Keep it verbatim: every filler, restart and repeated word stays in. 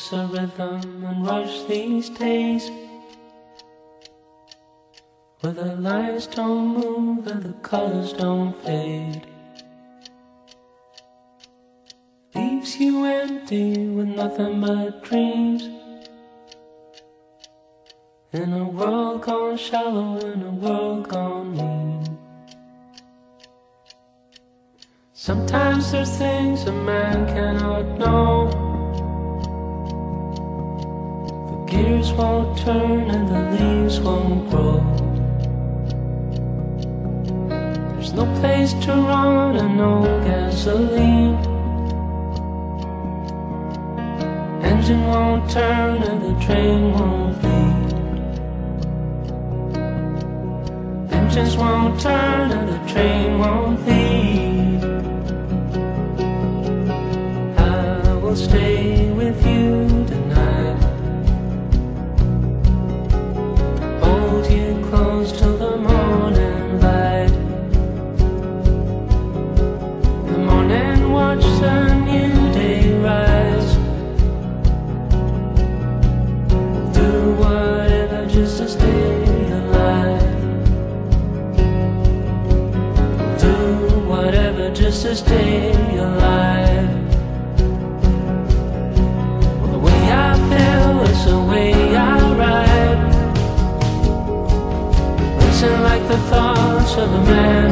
lose a rhythm and rush these days, where the lights don't move and the colors don't fade. Leaves you empty with nothing but dreams, in a world gone shallow, in a world gone mean. Sometimes there's things a man cannot know. The gears won't turn and the leaves won't grow. There's no place to run and no gasoline. Engine won't turn and the train won't leave. Just won't turn and the train won't leave. I will stay with you tonight, hold you close till the morning light. The morning watch the new day rise. Do whatever just to stay. Just to stay alive. The way I feel is the way I ride, racing like the thoughts of a man.